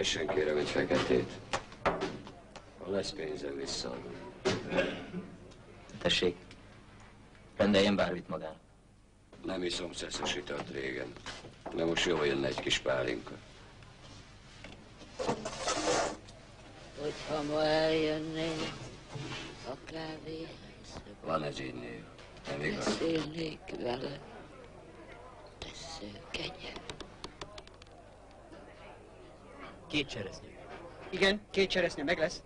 Tessen kérem egy feketét. Ha lesz pénzem, visszaadom. Tessék, rendeljen bármit magának. Nem iszom szeszes italt régen, de most jól jönne egy kis pálinka. Hogyha ma eljönnél a kávéhez, van ez innél, nem igaz? Beszélnék vele, tesszük egyet. Két cseresznye. Igen, két cseresznye, meg lesz.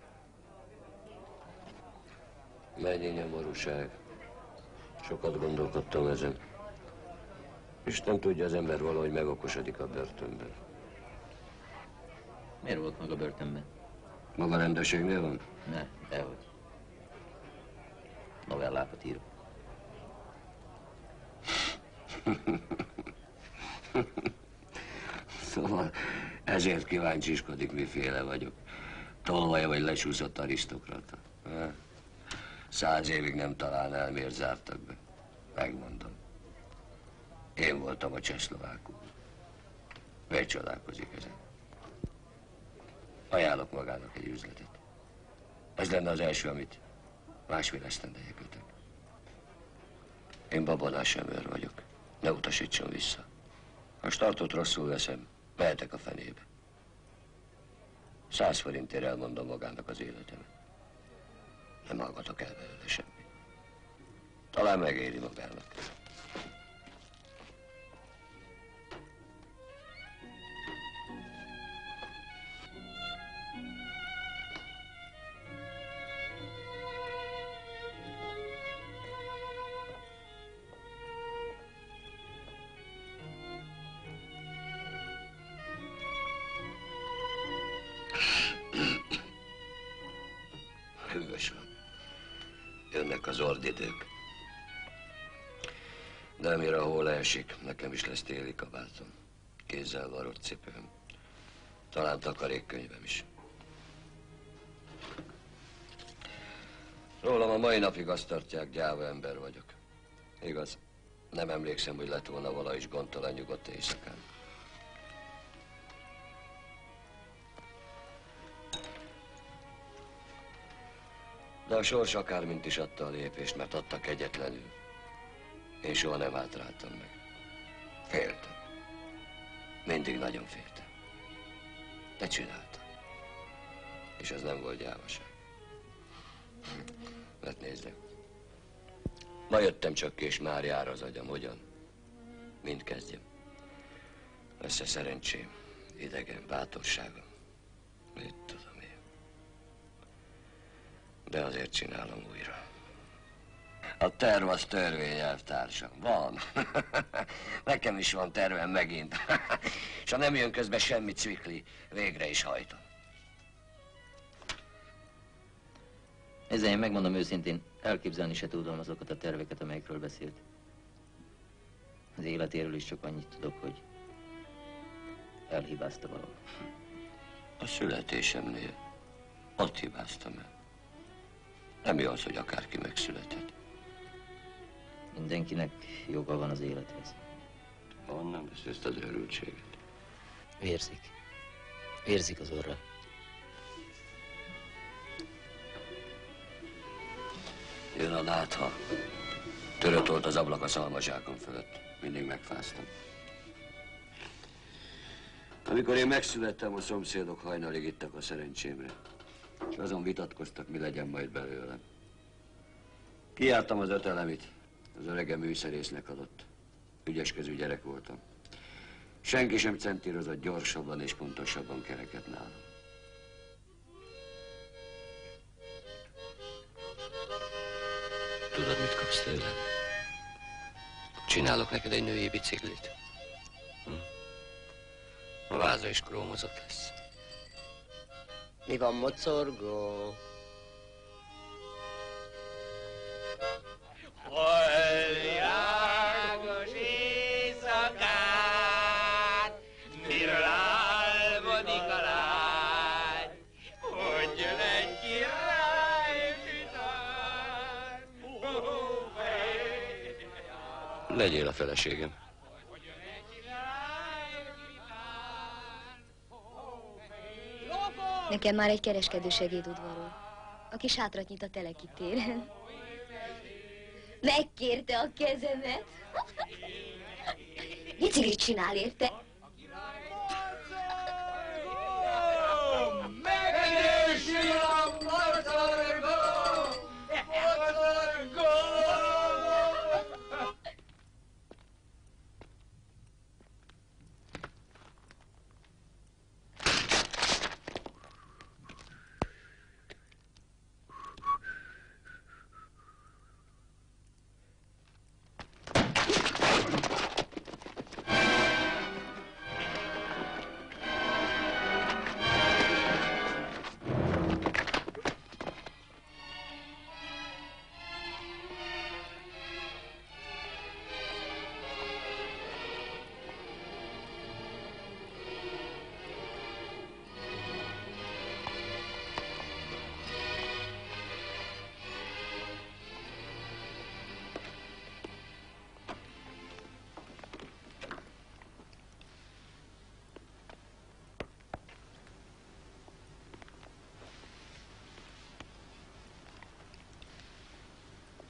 Mennyi nyomorúság. Sokat gondolkodtam ezen. Isten tudja, az ember valahogy megokosodik a börtönben. Miért volt maga börtönben? Maga rendőrségnél van? Ne, dehogy. Novellákat írok. Szóval ezért kíváncsiskodik, miféle vagyok. Tolvaj vagy lecsúszott arisztokrata. 100 évig nem találnál el, miért zártak be. Megmondom. Én voltam a csehszlovák úr. Miért csodálkozik ezen? Ajánlok magának egy üzletet. Ez lenne az első, amit másfél esztendeje kötök. Én babonás ember vagyok. Ne utasítson vissza. Ha startot rosszul veszem, mehetek a fenébe. 100 forintért elmondom magának az életemet. Nem hallgatok el belőle semmit. Talán megéri magának. Jönnek az ordidők. De mire a hó leesik, nekem is lesz téli kabátom. Kézzel varrott cipőm. Talán takarékkönyvem is. Rólam a mai napig azt tartják, gyáva ember vagyok. Igaz, nem emlékszem, hogy lett volna vala is gondtalan nyugodt éjszakán. De a sors akármint is adta a lépést, mert adta kegyetlenül. Én soha nem hátráltam meg. Féltem. Mindig nagyon féltem. De csináltam. És ez nem volt gyávaság. Hát nézzem. Ma jöttem csak ki, és már jár az agyam. Hogyan? Mind kezdjem. Össze szerencsém, idegen, bátorságom. Mit tudom. De azért csinálom újra. A terv az törvényelvtársam. Van. Nekem is van tervem megint. És ha nem jön közben semmi cvikli, végre is hajtom. Ezzel én megmondom őszintén, elképzelni se tudom azokat a terveket, amelyekről beszélt. Az életéről is csak annyit tudok, hogy elhibázta valamit. A születésemnél ott hibáztam el. Nem jó az, hogy akárki megszületett. Mindenkinek joga van az élethez. Honnan vesz ezt az őrültséget? Vérzik. Vérzik az orra. Jön a látha. Törött volt az ablak a szalmazsákon fölött. Mindig megfáztam. Amikor én megszülettem, a szomszédok hajnalig ittak a szerencsémre. És azon vitatkoztak, mi legyen majd belőlem. Kijártam az 5 elemit, az öregem műszerésznek adott. Ügyeskező gyerek voltam. Senki sem centírozott gyorsabban és pontosabban kereket nálam. Tudod, mit kapsz tőlem? Csinálok neked egy női biciklit. A váza is krómozott lesz. Mi van, mocorgó? Hol világos éjszakát, miről álmodik a lány, hogy jön egy király után. Legyél a feleségem. Hogy jön egy király után. Nekem már egy kereskedő segédudvarol, aki sátrat nyit a Teleki téren. Megkérte a kezemet. Biciklit csinál érte. Megnősül a Mocorgó! Mocorgó!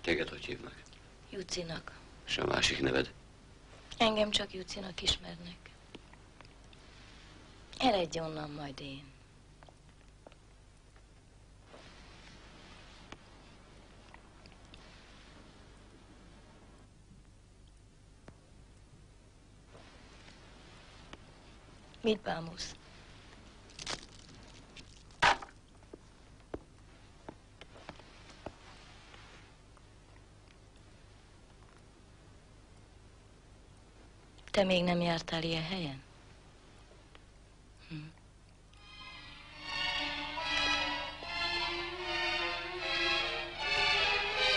Téged hogy hívnak? Jucinak. És a másik neved? Engem csak Jucinak ismernek. Eredj onnan, majd én. Mit bámulsz? Te még nem jártál ilyen helyen?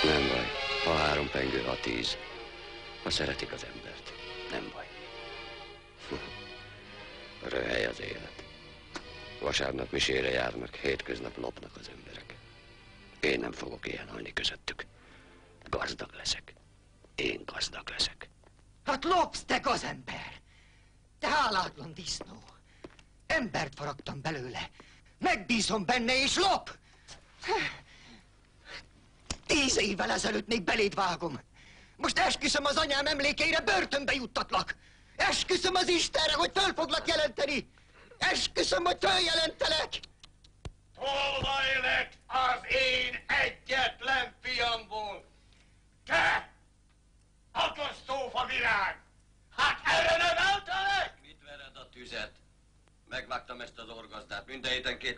Nem baj, ha 3 pengő, a 10. Ha szeretik az embert, nem baj. Röhely az élet. Vasárnap misére járnak, hétköznap lopnak az emberek. Én nem fogok ilyen halni közöttük. Gazdag leszek. Én gazdag leszek. Hát lopsz, te gazember! Te hálátlan disznó! Embert faragtam belőle! Megbízom benne és lop! 10 évvel ezelőtt még beléd vágom! Most esküszöm az anyám emlékeire, börtönbe juttatlak! Esküszöm az Istenre, hogy föl foglak jelenteni! Esküszöm, hogy följelentelek! Tolva élek az én egyetlen fiamból! Te! Akasztófa virág! Hát erre neveltelek! Mit vered a tüzet? Megvágtam ezt az orgazdát, minden héten 2